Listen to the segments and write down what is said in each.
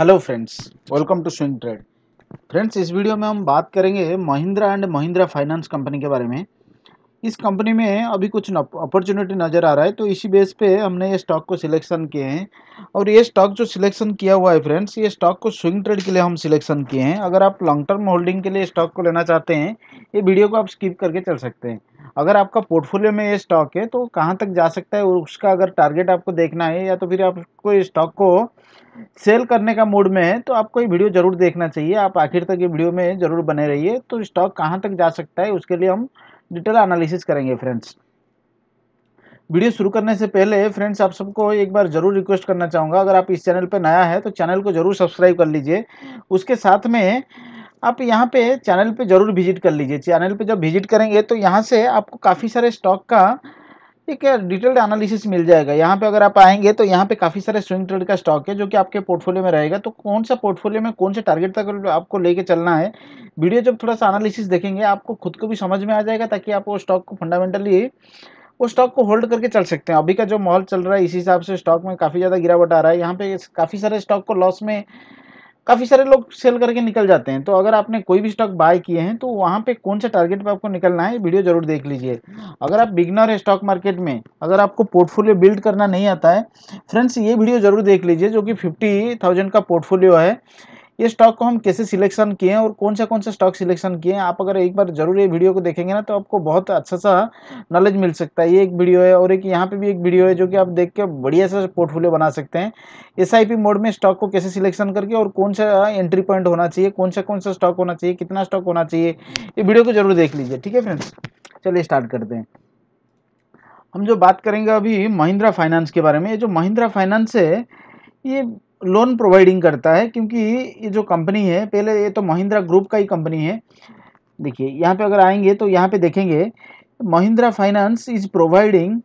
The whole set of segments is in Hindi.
Hello friends, welcome to swing trade. Friends, इस वीडियो में हम बात करेंगे Mahindra and Mahindra finance company के बारे में। इस कंपनी में अभी कुछ अपॉर्चुनिटी नज़र आ रहा है, तो इसी बेस पे हमने ये स्टॉक को सिलेक्शन किए हैं। और ये स्टॉक जो सिलेक्शन किया हुआ है फ्रेंड्स, ये स्टॉक को स्विंग ट्रेड के लिए हम सिलेक्शन किए हैं। अगर आप लॉन्ग टर्म होल्डिंग के लिए स्टॉक को लेना चाहते हैं, ये वीडियो को आप स्किप करके चल सकते हैं। अगर आपका पोर्टफोलियो में ये स्टॉक है तो कहाँ तक जा सकता है उसका अगर टारगेट आपको देखना है, या तो फिर आपको ये स्टॉक को सेल करने का मूड में है, तो आपको ये वीडियो ज़रूर देखना चाहिए। आप आखिर तक ये वीडियो में ज़रूर बने रहिए। तो स्टॉक कहाँ तक जा सकता है उसके लिए हम डिटेल एनालिसिस करेंगे। फ्रेंड्स, वीडियो शुरू करने से पहले फ्रेंड्स आप सबको एक बार ज़रूर रिक्वेस्ट करना चाहूँगा, अगर आप इस चैनल पर नया है तो चैनल को ज़रूर सब्सक्राइब कर लीजिए। उसके साथ में आप यहाँ पे चैनल पे ज़रूर विजिट कर लीजिए। चैनल पे जब विजिट करेंगे तो यहाँ से आपको काफ़ी सारे स्टॉक का एक डिटेल्ड एनालिसिस मिल जाएगा। यहाँ पे अगर आप आएंगे तो यहाँ पे काफ़ी सारे स्विंग ट्रेड का स्टॉक है जो कि आपके पोर्टफोलियो में रहेगा। तो कौन सा पोर्टफोलियो में कौन से टारगेट तक आपको लेके चलना है, वीडियो जब थोड़ा सा एनालिसिस देखेंगे आपको खुद को भी समझ में आ जाएगा, ताकि आप वो स्टॉक को फंडामेंटली उस स्टॉक को होल्ड करके चल सकते हैं। अभी का जो माहौल चल रहा है इसी हिसाब से स्टॉक में काफ़ी ज़्यादा गिरावट आ रहा है। यहाँ पे काफ़ी सारे स्टॉक को लॉस में काफ़ी सारे लोग सेल करके निकल जाते हैं। तो अगर आपने कोई भी स्टॉक बाय किए हैं तो वहाँ पे कौन से टारगेट पे आपको निकलना है वीडियो ज़रूर देख लीजिए। अगर आप बिगनर है स्टॉक मार्केट में, अगर आपको पोर्टफोलियो बिल्ड करना नहीं आता है फ्रेंड्स, ये वीडियो ज़रूर देख लीजिए जो कि 50,000 का पोर्टफोलियो है। ये स्टॉक को हम कैसे सिलेक्शन किए हैं और कौन सा स्टॉक सिलेक्शन किए हैं, आप अगर एक बार जरूर ये वीडियो को देखेंगे ना तो आपको बहुत अच्छा सा नॉलेज मिल सकता है। ये एक वीडियो है और एक यहाँ पे भी एक वीडियो है जो कि आप देख के बढ़िया सा पोर्टफोलियो बना सकते हैं। एसआईपी मोड में स्टॉक को कैसे सिलेक्शन करके और कौन सा एंट्री पॉइंट होना चाहिए, कौन सा स्टॉक होना चाहिए, कितना स्टॉक होना चाहिए, ये वीडियो को जरूर देख लीजिए। ठीक है फ्रेंड्स, चलिए स्टार्ट करते हैं। हम जो बात करेंगे अभी महिंद्रा फाइनेंस के बारे में, ये जो महिंद्रा फाइनेंस है ये लोन प्रोवाइडिंग करता है, क्योंकि ये जो कंपनी है पहले ये तो महिंद्रा ग्रुप का ही कंपनी है। देखिए यहाँ पे अगर आएंगे तो यहाँ पे देखेंगे Mahindra finance is providing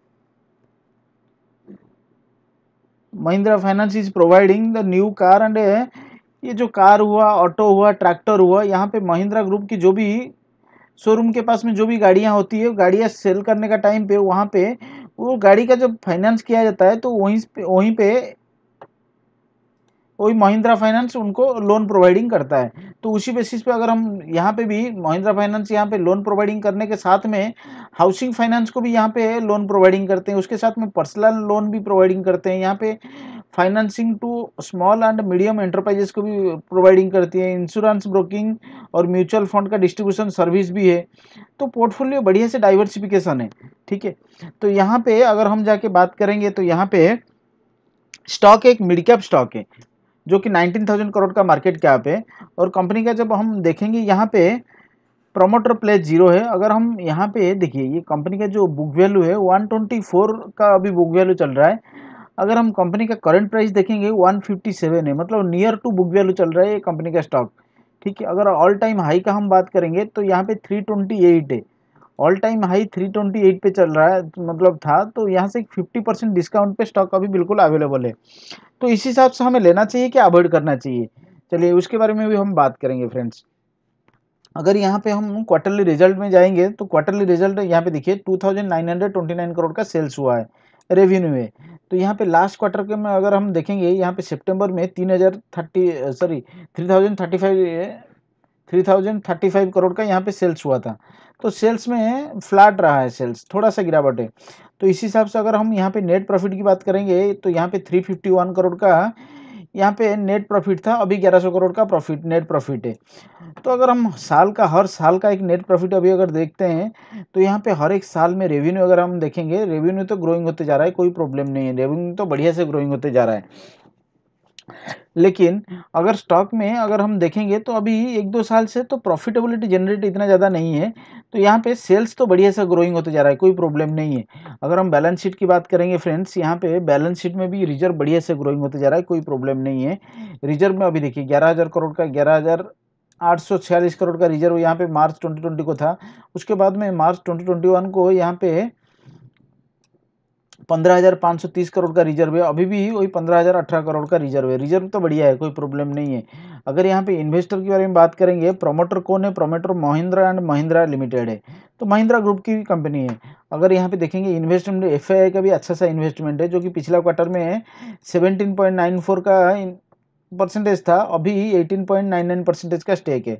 the new car and ये जो कार हुआ, ऑटो हुआ, ट्रैक्टर हुआ, यहाँ पे महिंद्रा ग्रुप की जो भी शोरूम के पास में जो भी गाड़ियाँ होती है, गाड़ियाँ सेल करने का टाइम पे वहाँ पे वो गाड़ी का जब फाइनेंस किया जाता है तो वही महिंद्रा फाइनेंस उनको लोन प्रोवाइडिंग करता है। तो उसी बेसिस पे अगर हम यहाँ पे भी महिंद्रा फाइनेंस यहाँ पे लोन प्रोवाइडिंग करने के साथ में हाउसिंग फाइनेंस को भी यहाँ पे लोन प्रोवाइडिंग करते हैं, उसके साथ में पर्सनल लोन भी प्रोवाइडिंग करते हैं। यहाँ पे financing to small and medium enterprises को भी प्रोवाइडिंग करती है। इंश्योरेंस ब्रोकिंग और म्यूचुअल फंड का डिस्ट्रीब्यूशन सर्विस भी है। तो पोर्टफोलियो बढ़िया से डाइवर्सिफिकेशन है। ठीक है, तो यहाँ पे अगर हम जाके बात करेंगे तो यहाँ पे स्टॉक एक मिड कैप स्टॉक है जो कि 19,000 करोड़ का मार्केट कैप है। और कंपनी का जब हम देखेंगे यहाँ पे प्रमोटर प्लेस 0 है। अगर हम यहाँ पे देखिए ये कंपनी का जो बुक वैल्यू है 124 का अभी बुक वैल्यू चल रहा है। अगर हम कंपनी का करंट प्राइस देखेंगे 157 है, मतलब नियर टू बुक वैल्यू चल रहा है ये कंपनी का स्टॉक। ठीक है, अगर ऑल टाइम हाई का हम बात करेंगे तो यहाँ पे 328 है, ऑल टाइम हाई 328 पे चल रहा है मतलब था। तो यहाँ से 50% डिस्काउंट पे स्टॉक अभी बिल्कुल अवेलेबल है। तो इसी हिसाब से हमें लेना चाहिए कि अवॉइड करना चाहिए, चलिए उसके बारे में भी हम बात करेंगे। फ्रेंड्स, अगर यहाँ पे हम क्वार्टरली रिजल्ट में जाएंगे तो क्वार्टरली रिजल्ट यहाँ पे देखिए 2,929 करोड़ का सेल्स हुआ है, रेवेन्यू है। तो यहाँ पे लास्ट क्वार्टर के में अगर हम देखेंगे यहाँ पे सितंबर में 3,035 करोड़ का यहाँ पे सेल्स हुआ था। तो सेल्स में फ्लैट रहा है, सेल्स थोड़ा सा गिरावट है। तो इसी हिसाब से अगर हम यहाँ पे नेट प्रॉफिट की बात करेंगे तो यहाँ पे 351 करोड़ का यहाँ पे नेट प्रॉफिट था, अभी 1100 करोड़ का प्रॉफिट नेट प्रॉफिट है। तो अगर हम साल का हर साल का एक नेट प्रॉफिट अभी अगर देखते हैं तो यहाँ पे हर एक साल में रेवेन्यू अगर हम देखेंगे, रेवेन्यू तो ग्रोइंग होते जा रहा है, कोई प्रॉब्लम नहीं है, रेवेन्यू तो बढ़िया से ग्रोइंग होते जा रहा है। लेकिन अगर स्टॉक में अगर हम देखेंगे तो अभी 1-2 साल से तो प्रॉफिटेबिलिटी जनरेट इतना ज़्यादा नहीं है। तो यहाँ पे सेल्स तो बढ़िया सा ग्रोइंग होते जा रहा है, कोई प्रॉब्लम नहीं है। अगर हम बैलेंस शीट की बात करेंगे फ्रेंड्स, यहाँ पे बैलेंस शीट में भी रिजर्व बढ़िया से ग्रोइंग होते जा रहा है, कोई प्रॉब्लम नहीं है। रिजर्व में अभी देखिए 11,000 करोड़ का 11,846 करोड़ का रिजर्व यहाँ पे मार्च 2020 को था। उसके बाद में मार्च 2021 को यहाँ पे 15,530 करोड़ का रिजर्व है, अभी भी वही 15,018 करोड़ का रिजर्व है। रिजर्व तो बढ़िया है, कोई प्रॉब्लम नहीं है। अगर यहाँ पे इन्वेस्टर के बारे में बात करेंगे, प्रमोटर कौन है, promoter Mahindra and Mahindra limited है, तो महिंद्रा ग्रुप की कंपनी है। अगर यहाँ पे देखेंगे इन्वेस्टमेंट, एफआईआई का भी अच्छा सा इन्वेस्टमेंट है जो कि पिछला क्वार्टर में 17.94 का परसेंटेज था, अभी ही 18.99% का स्टेक है।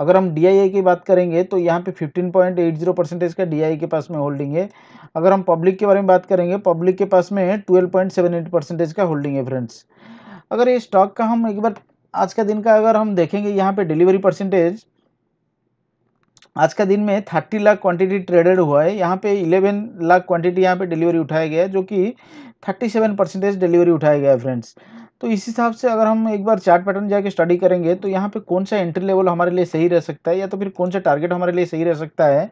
अगर हम DII की बात करेंगे तो यहाँ पे 15.80% का DII के पास में होल्डिंग है। अगर हम पब्लिक के बारे में बात करेंगे, पब्लिक के पास में 12.78% का होल्डिंग है फ्रेंड्स। अगर ये स्टॉक का हम एक बार आज का दिन का अगर हम देखेंगे, यहाँ पे डिलीवरी परसेंटेज आज का दिन में 30 लाख क्वांटिटी ट्रेडेड हुआ है, यहाँ पे 11 लाख क्वांटिटी यहाँ पे डिलीवरी उठाया गया है, जो कि 37% डिलीवरी उठाया गया है फ्रेंड्स। तो इस हिसाब से अगर हम एक बार चार्ट पैटर्न जाके स्टडी करेंगे तो यहाँ पे कौन सा एंट्री लेवल हमारे लिए सही रह सकता है या तो फिर कौन सा टारगेट हमारे लिए सही रह सकता है।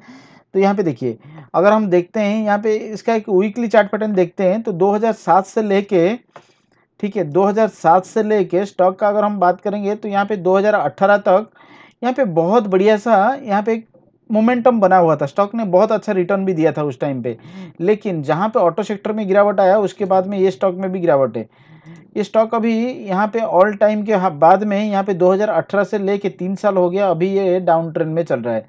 तो यहाँ पे देखिए, अगर हम देखते हैं यहाँ पे इसका एक वीकली चार्ट पैटर्न देखते हैं तो 2007 से लेके, ठीक है, 2007 से लेके स्टॉक का अगर हम बात करेंगे तो यहाँ पे 2018 तक यहाँ पे बहुत बढ़िया सा यहाँ पे मोमेंटम बना हुआ था। स्टॉक ने बहुत अच्छा रिटर्न भी दिया था उस टाइम पे, लेकिन जहाँ पे ऑटो सेक्टर में गिरावट आया उसके बाद में ये स्टॉक में भी गिरावट है। ये स्टॉक अभी यहाँ पे ऑल टाइम के बाद में यहाँ पे 2018 से लेके 3 साल हो गया, अभी ये डाउन ट्रेंड में चल रहा है।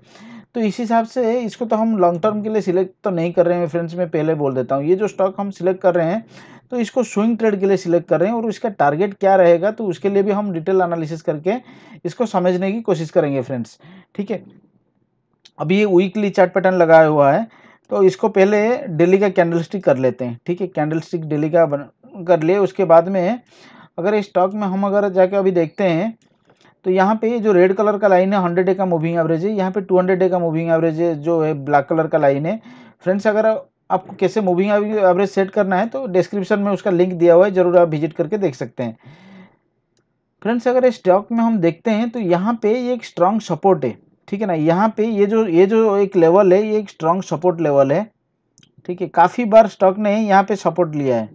तो इस हिसाब से इसको तो हम लॉन्ग टर्म के लिए सिलेक्ट तो नहीं कर रहे हैं फ्रेंड्स, मैं पहले बोल देता हूँ। ये जो स्टॉक हम सिलेक्ट कर रहे हैं तो इसको स्विंग ट्रेड के लिए सिलेक्ट कर रहे हैं और इसका टारगेट क्या रहेगा तो उसके लिए भी हम डिटेल एनालिसिस करके इसको समझने की कोशिश करेंगे फ्रेंड्स, ठीक है। अभी ये वीकली चार्ट पैटर्न लगाया हुआ है तो इसको पहले डेली का कैंडलस्टिक कर लेते हैं, ठीक है। कैंडलस्टिक डेली का कर लिए, उसके बाद में अगर इस स्टॉक में हम अगर जाके अभी देखते हैं तो यहाँ पे जो रेड कलर का लाइन है 100 डे का मूविंग एवरेज है, यहाँ पे 200 डे का मूविंग एवरेज है, जो है ब्लैक कलर का लाइन है। फ्रेंड्स अगर आपको कैसे मूविंग एवरेज सेट करना है तो डिस्क्रिप्शन में उसका लिंक दिया हुआ है, जरूर आप विजिट करके देख सकते हैं। फ्रेंड्स अगर इस स्टॉक में हम देखते हैं तो यहाँ पे ये एक स्ट्रांग सपोर्ट है, ठीक है ना। यहाँ पे ये जो एक लेवल है ये एक स्ट्रांग सपोर्ट लेवल है, ठीक है। काफ़ी बार स्टॉक ने यहाँ पे सपोर्ट लिया है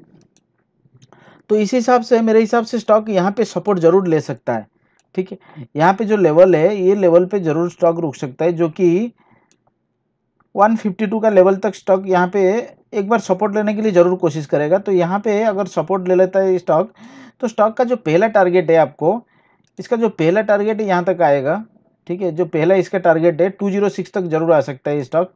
तो इस हिसाब से मेरे हिसाब से स्टॉक यहाँ पे सपोर्ट जरूर ले सकता है, ठीक है। यहाँ पे जो लेवल है ये लेवल पे जरूर स्टॉक रुक सकता है, जो कि 152 का लेवल तक स्टॉक यहाँ पे एक बार सपोर्ट लेने के लिए जरूर कोशिश करेगा। तो यहाँ पे अगर सपोर्ट ले लेता है स्टॉक तो स्टॉक का जो पहला टारगेट है, आपको इसका जो पहला टारगेट है यहाँ तक आएगा, ठीक है। जो पहला इसका टारगेट है 206 तक जरूर आ सकता है स्टॉक।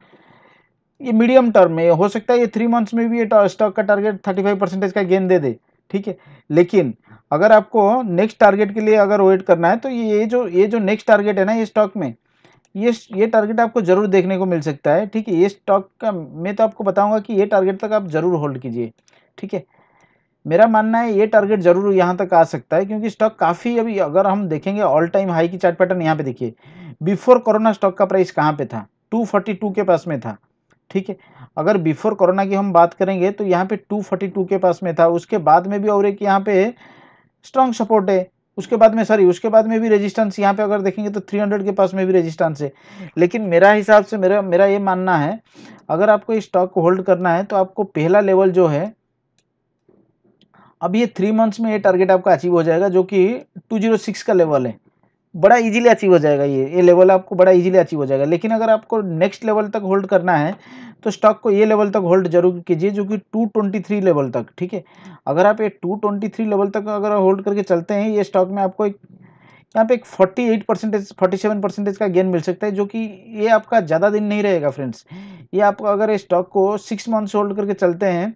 ये मीडियम टर्म में हो सकता है ये 3 मंथ्स में भी ये स्टॉक का टारगेट 35% का गेन दे दे, ठीक है। लेकिन अगर आपको नेक्स्ट टारगेट के लिए अगर वेट करना है तो ये जो नेक्स्ट टारगेट है ना ये स्टॉक में ये टारगेट आपको जरूर देखने को मिल सकता है, ठीक है। ये स्टॉक का मैं तो आपको बताऊंगा कि ये टारगेट तक आप जरूर होल्ड कीजिए, ठीक है। मेरा मानना है ये टारगेट जरूर यहाँ तक आ सकता है क्योंकि स्टॉक काफ़ी अभी अगर हम देखेंगे ऑल टाइम हाई की चार्ट पैटर्न यहाँ पे देखिए, बिफोर कोरोना स्टॉक का प्राइस कहाँ पे था, 242 के पास में था, ठीक है। अगर बिफोर कोरोना की हम बात करेंगे तो यहाँ पे 242 के पास में था। उसके बाद में भी और एक यहाँ पे स्ट्रॉन्ग सपोर्ट है, उसके बाद में भी रेजिस्टेंस यहाँ पे अगर देखेंगे तो 300 के पास में भी रेजिस्टेंस है। लेकिन मेरा हिसाब से मेरा ये मानना है अगर आपको इस स्टॉक को होल्ड करना है तो आपको पहला लेवल जो है अब ये 3 मंथ्स में ये टारगेट आपका अचीव हो जाएगा, जो कि 206 का लेवल है, बड़ा इजीली अचीव हो जाएगा। ये लेवल आपको बड़ा इजीली अचीव हो जाएगा। लेकिन अगर आपको नेक्स्ट लेवल तक होल्ड करना है तो स्टॉक को ये लेवल तक होल्ड जरूर कीजिए, जो कि 223 लेवल तक, ठीक है। अगर आप ये 223 लेवल तक अगर होल्ड करके चलते हैं ये स्टॉक में आपको एक यहाँ पे एक 47% का गेन मिल सकता है, जो कि ये आपका ज़्यादा दिन नहीं रहेगा फ्रेंड्स। ये आप अगर इस स्टॉक को 6 मंथ्स होल्ड करके चलते हैं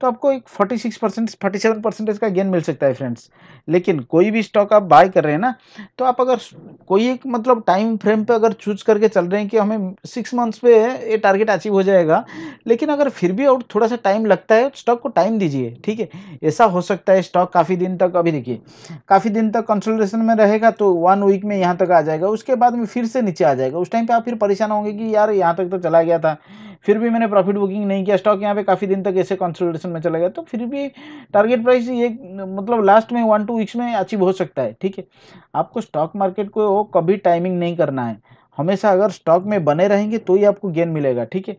तो आपको एक 47% का गेन मिल सकता है फ्रेंड्स। लेकिन कोई भी स्टॉक आप बाय कर रहे हैं ना तो आप अगर कोई एक मतलब टाइम फ्रेम पे अगर चूज करके चल रहे हैं कि हमें 6 मंथ्स पे ये टारगेट अचीव हो जाएगा, लेकिन अगर फिर भी और थोड़ा सा टाइम लगता है स्टॉक को टाइम दीजिए, ठीक है। ऐसा हो सकता है स्टॉक काफ़ी दिन तक अभी देखिए काफ़ी दिन तक कंसोलिडेशन में रहेगा तो 1 वीक में यहाँ तक आ जाएगा, उसके बाद में फिर से नीचे आ जाएगा। उस टाइम पर आप फिर परेशान होंगे कि यार यहाँ तक तो चला गया था, फिर भी मैंने प्रॉफिट बुकिंग नहीं किया, स्टॉक यहाँ पे काफ़ी दिन तक ऐसे कंसोलिडेशन में चला गया। तो फिर भी टारगेट प्राइस ये मतलब लास्ट में 1-2 वीक्स में अचीव हो सकता है, ठीक है। आपको स्टॉक मार्केट को कभी टाइमिंग नहीं करना है, हमेशा अगर स्टॉक में बने रहेंगे तो ही आपको गेन मिलेगा, ठीक है।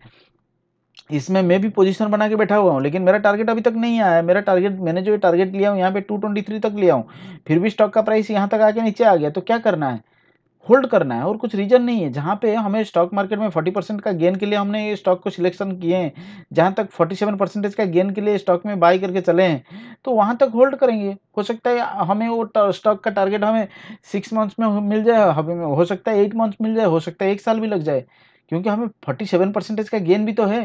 इसमें मैं भी पोजीशन बना के बैठा हुआ हूँ, लेकिन मेरा टारगेट अभी तक नहीं आया। मेरा टारगेट मैंने जो टारगेट लिया हूँ यहाँ पे 223 तक लिया हूँ, फिर भी स्टॉक का प्राइस यहाँ तक आके नीचे आ गया तो क्या करना है, होल्ड करना है और कुछ रीजन नहीं है। जहाँ पे हमें स्टॉक मार्केट में 40% का गेन के लिए हमने ये स्टॉक को सिलेक्शन किए हैं, जहाँ तक 47% का गेन के लिए स्टॉक में बाई करके चले हैं तो वहाँ तक होल्ड करेंगे। हो सकता है हमें वो स्टॉक का टारगेट हमें 6 मंथ्स में मिल जाए, हमें हो सकता है 8 मंथ्स मिल जाए, हो सकता है 1 साल भी लग जाए, क्योंकि हमें 47% का गेन भी तो है,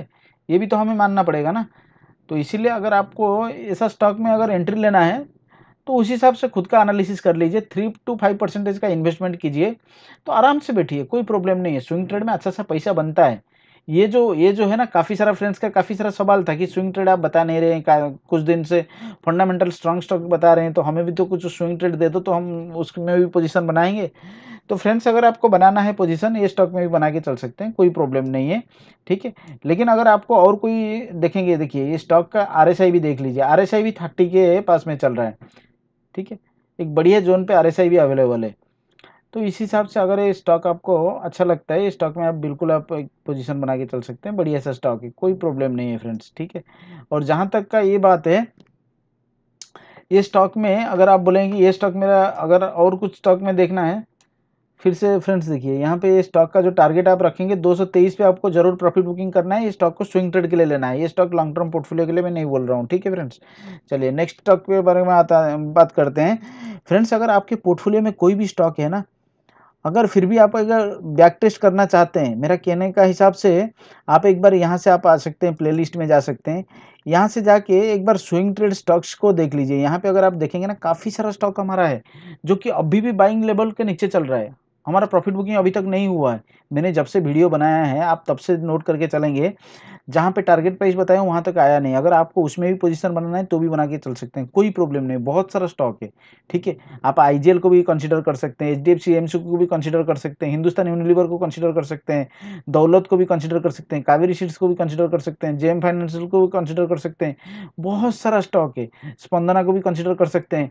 ये भी तो हमें मानना पड़ेगा ना। तो इसीलिए अगर आपको ऐसा स्टॉक में अगर एंट्री लेना है तो उस हिसाब से खुद का एनालिसिस कर लीजिए। 3 to 5% का इन्वेस्टमेंट कीजिए तो आराम से बैठिए, कोई प्रॉब्लम नहीं है। स्विंग ट्रेड में अच्छा सा पैसा बनता है। ये जो है ना, काफ़ी सारा फ्रेंड्स का काफ़ी सारा सवाल था कि स्विंग ट्रेड आप बता नहीं रहे हैं, कुछ दिन से फंडामेंटल स्ट्रॉन्ग स्टॉक बता रहे हैं, तो हमें भी तो कुछ स्विंग ट्रेड दे दो तो हम उसमें भी पोजीशन बनाएंगे। तो फ्रेंड्स, अगर आपको बनाना है पोजीशन, ये स्टॉक में भी बना के चल सकते हैं, कोई प्रॉब्लम नहीं है, ठीक है। लेकिन अगर आपको और कोई देखेंगे, देखिए ये स्टॉक का RSI भी देख लीजिए, RSI भी 30 के पास में चल रहा है, ठीक है। एक बढ़िया जोन पे RSI भी अवेलेबल है। तो इस हिसाब से अगर ये स्टॉक आपको अच्छा लगता है, ये स्टॉक में आप बिल्कुल आप एक पोजीशन बना के चल सकते हैं, बढ़िया सा स्टॉक है, कोई प्रॉब्लम नहीं है फ्रेंड्स, ठीक है। और जहाँ तक का ये बात है, ये स्टॉक में अगर आप बोलेंगे ये स्टॉक मेरा, अगर और कुछ स्टॉक में देखना है फिर से फ्रेंड्स, देखिए यहाँ पे ये स्टॉक का जो टारगेट आप रखेंगे 223 पे आपको जरूर प्रॉफिट बुकिंग करना है। ये स्टॉक को स्विंग ट्रेड के लिए लेना है, ये स्टॉक लॉन्ग टर्म पोर्टफोलियो के लिए मैं नहीं बोल रहा हूँ, ठीक है फ्रेंड्स। चलिए नेक्स्ट स्टॉक के बारे में बात करते हैं फ्रेंड्स। अगर आपके पोर्टफोलियो में कोई भी स्टॉक है ना, अगर फिर भी आप अगर बैक टेस्ट करना चाहते हैं, मेरा कहने का हिसाब से आप एक बार यहाँ से आप आ सकते हैं, प्लेलिस्ट में जा सकते हैं, यहाँ से जाके एक बार स्विंग ट्रेड स्टॉक्स को देख लीजिए। यहाँ पे अगर आप देखेंगे ना, काफ़ी सारा स्टॉक हमारा है जो कि अभी भी बाइंग लेवल के नीचे चल रहा है, हमारा प्रॉफिट बुकिंग अभी तक नहीं हुआ है। मैंने जब से वीडियो बनाया है, आप तब से नोट करके चलेंगे, जहाँ पे टारगेट प्राइस बताया वहाँ तक आया नहीं। अगर आपको उसमें भी पोजीशन बनाना है तो भी बना के चल सकते हैं, कोई प्रॉब्लम नहीं, बहुत सारा स्टॉक है, ठीक है। आप IGL को भी कंसिडर कर सकते हैं, HDFC AMC को भी कंसिडर कर सकते हैं, हिंदुस्तान यूनिलीवर को कंसिडर कर सकते हैं, दौलत को भी कंसिडर कर सकते हैं, कावेरी सीड्स को भी कंसिडर कर सकते हैं, JM फाइनेंशियल को भी कंसिडर कर सकते हैं, बहुत सारा स्टॉक है, स्पंदना को भी कंसिडर कर सकते हैं,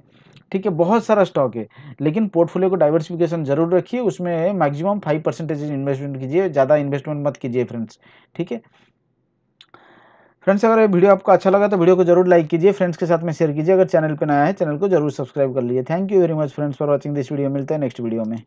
ठीक है, बहुत सारा स्टॉक है। लेकिन पोर्टफोलियो को डाइवर्सिफिकेशन जरूर रखिए, उसमें मैक्सिमम 5% इन्वेस्टमेंट कीजिए, ज़्यादा इन्वेस्टमेंट मत कीजिए फ्रेंड्स, ठीक है। फ्रेंड्स, अगर ये वीडियो आपको अच्छा लगा तो वीडियो को जरूर लाइक कीजिए, फ्रेंड्स के साथ में शेयर कीजिए, अगर चैनल पर नया है चैनल को जरूर सब्सक्राइब कर लीजिए। Thank you very much friends for watching this video. मिलता है नेक्स्ट वीडियो में।